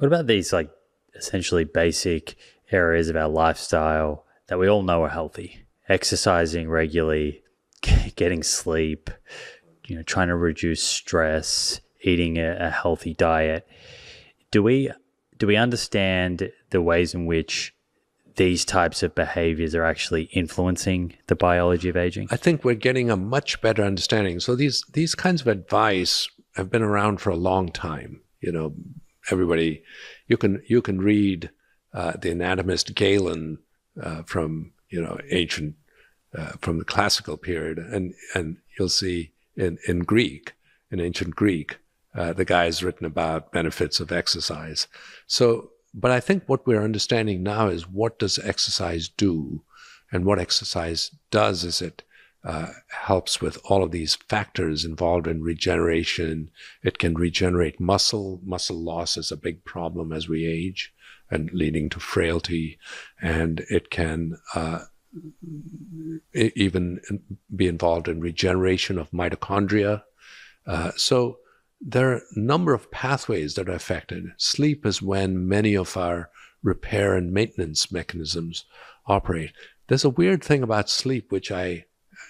What about these like essentially basic areas of our lifestyle that we all know are healthy? Exercising regularly, getting sleep, you know, trying to reduce stress, eating a healthy diet. Do we understand the ways in which these types of behaviors are actually influencing the biology of aging? I think we're getting a much better understanding. So these kinds of advice have been around for a long time. You know, everybody, you can read the anatomist Galen from, you know, ancient, from the classical period, and you'll see in ancient Greek, the guy's written about benefits of exercise. So, but I think what we're understanding now is what does exercise do, and what exercise does is it helps with all of these factors involved in regeneration. It can regenerate muscle. Muscle loss is a big problem as we age and leading to frailty, and it can even be involved in regeneration of mitochondria. So there are a number of pathways that are affected. Sleep is when many of our repair and maintenance mechanisms operate. There's a weird thing about sleep, which I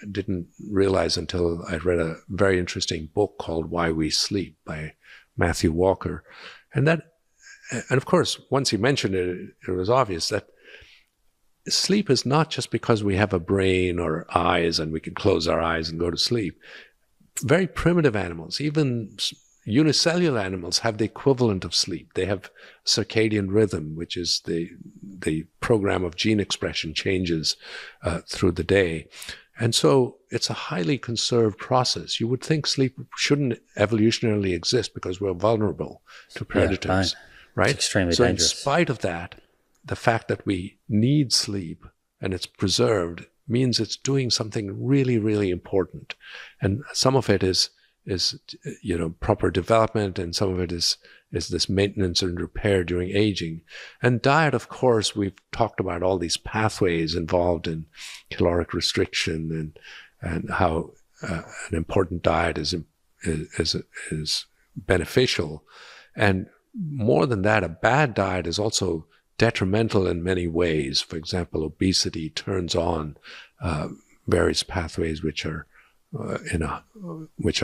didn't realize until I read a very interesting book called Why We Sleep by Matthew Walker. And of course, once he mentioned it, it was obvious that sleep is not just because we have a brain or eyes and we can close our eyes and go to sleep. Very primitive animals, even unicellular animals, have the equivalent of sleep. They have circadian rhythm, which is the program of gene expression changes through the day. And so it's a highly conserved process. You would think sleep shouldn't evolutionarily exist because we're vulnerable to predators, right? It's extremely dangerous. In spite of that, the fact that we need sleep and it's preserved means it's doing something really, really important. And some of it is you know, proper development, and some of it is this maintenance and repair during aging. And diet, of course, we've talked about all these pathways involved in caloric restriction and how an important diet is beneficial. And more than that, a bad diet is also detrimental in many ways. For example, obesity turns on various pathways which are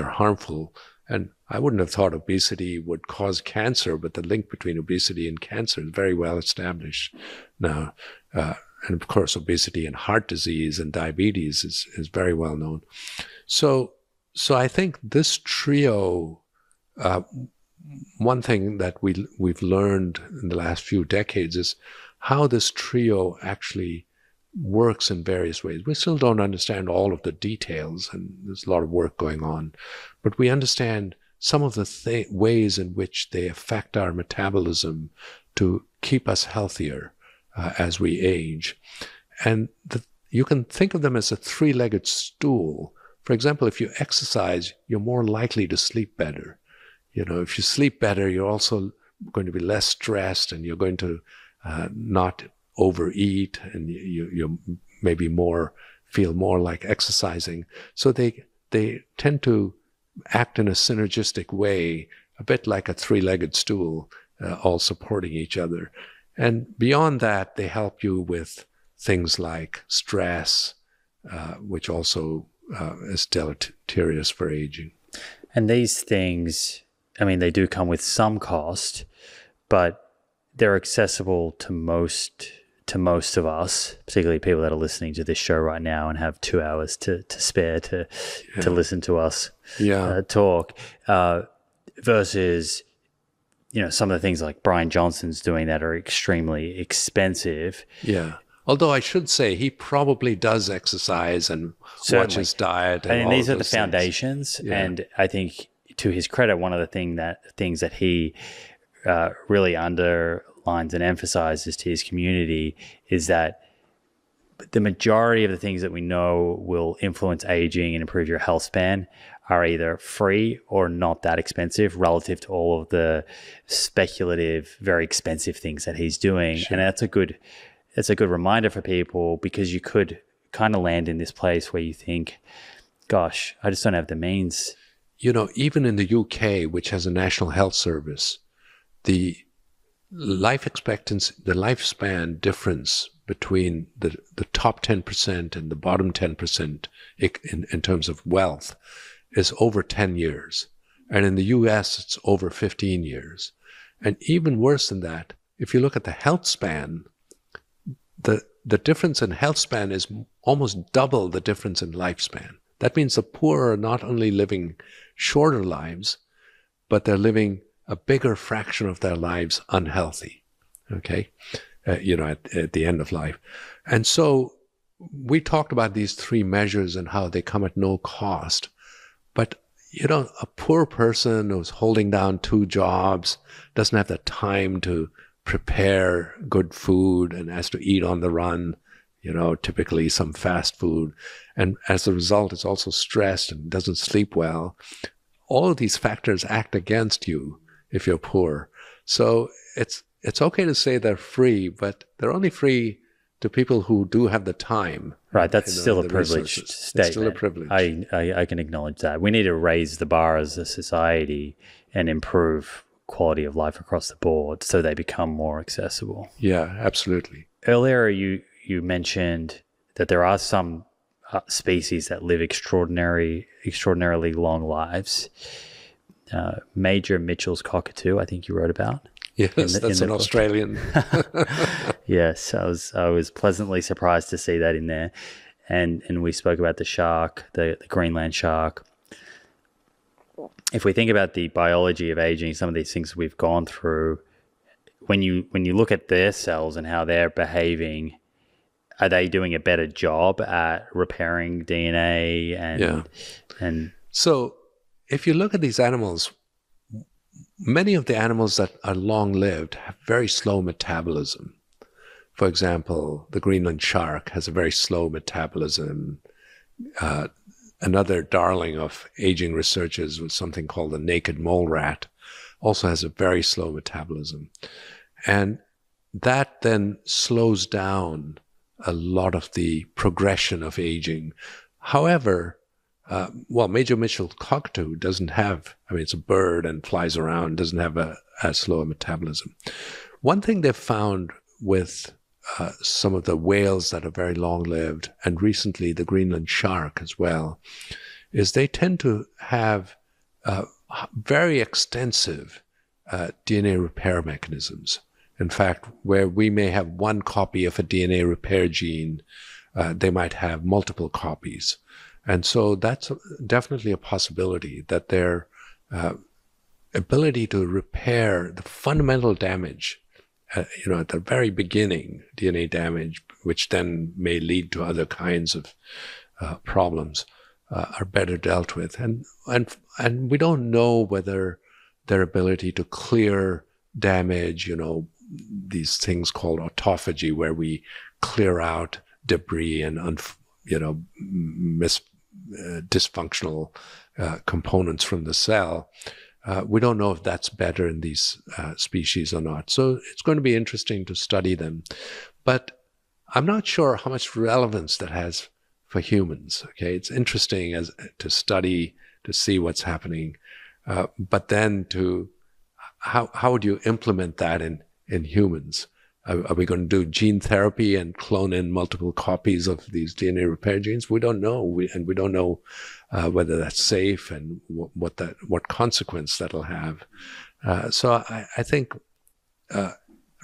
harmful. And I wouldn't have thought obesity would cause cancer, but the link between obesity and cancer is very well established now. And of course, obesity and heart disease and diabetes is very well known. So I think this trio. One thing that we've learned in the last few decades is how this trio actually works in various ways. We still don't understand all of the details, and there's a lot of work going on, but we understand some of the ways in which they affect our metabolism to keep us healthier as we age. And you can think of them as a three-legged stool. For example, if you exercise, you're more likely to sleep better. You know, if you sleep better, you're also going to be less stressed, and you're going to not overeat, and you maybe feel more like exercising. So they tend to act in a synergistic way, a bit like a three-legged stool, all supporting each other. And beyond that, they help you with things like stress, which also is deleterious for aging. And these things, I mean, they do come with some cost, but they're accessible to most of us, particularly people that are listening to this show right now and have 2 hours to spare to listen to us talk, versus, you know, some of the things like Brian Johnson's doing that are extremely expensive. Yeah. Although I should say he probably does exercise and watch his diet. And these are the foundations. Yeah. And I think, to his credit, one of the things that he really underlines and emphasizes to his community is that the majority of the things that we know will influence aging and improve your health span are either free or not that expensive relative to all of the speculative, very expensive things that he's doing. Sure. And that's a good reminder for people, because you could kind of land in this place where you think, gosh, I just don't have the means. You know, even in the UK, which has a national health service, the the lifespan difference between the top 10% and the bottom 10% in terms of wealth is over 10 years. And in the US, it's over 15 years. And even worse than that, if you look at the health span, the difference in health span is almost double the difference in lifespan. That means the poor are not only living shorter lives, but they're living a bigger fraction of their lives unhealthy, okay, at the end of life. And so we talked about these three measures and how they come at no cost. But, you know, a poor person who's holding down 2 jobs doesn't have the time to prepare good food and has to eat on the run, you know, typically some fast food. And as a result, it's also stressed and doesn't sleep well. All of these factors act against you if you're poor. So it's okay to say they're free, but they're only free to people who do have the time. Right, that's still a privileged statement. It's still a privilege. I can acknowledge that. We need to raise the bar as a society and improve quality of life across the board so they become more accessible. Yeah, absolutely. Earlier you mentioned that there are some species that live extraordinarily long lives. Major Mitchell's cockatoo, I think you wrote about. Yes, that's an Australian. Yes, I was pleasantly surprised to see that in there, and we spoke about the shark, the Greenland shark. If we think about the biology of aging, some of these things we've gone through, when you look at their cells and how they're behaving, are they doing a better job at repairing DNA? And so if you look at these animals, many of the animals that are long-lived have very slow metabolism. For example, the Greenland shark has a very slow metabolism. Another darling of aging researchers was something called the naked mole rat, also has a very slow metabolism. And that then slows down a lot of the progression of aging. However, Major Mitchell's cockatoo doesn't have, it's a bird and flies around, doesn't have a slower metabolism. One thing they've found with some of the whales that are very long-lived, and recently the Greenland shark as well, is they tend to have very extensive DNA repair mechanisms. In fact, where we may have one copy of a DNA repair gene, they might have multiple copies. And so that's definitely a possibility that their ability to repair the fundamental damage, at the very beginning, DNA damage, which then may lead to other kinds of problems, are better dealt with. And we don't know whether their ability to clear damage, these things called autophagy, where we clear out debris and dysfunctional components from the cell. We don't know if that's better in these species or not. So it's going to be interesting to study them. But I'm not sure how much relevance that has for humans. Okay, it's interesting to see what's happening. But then how would you implement that in humans? Are we going to do gene therapy and clone in multiple copies of these DNA repair genes? We don't know, we don't know whether that's safe and what consequence that'll have. So I think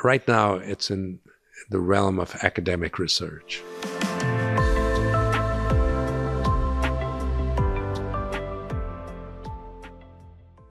right now it's in the realm of academic research.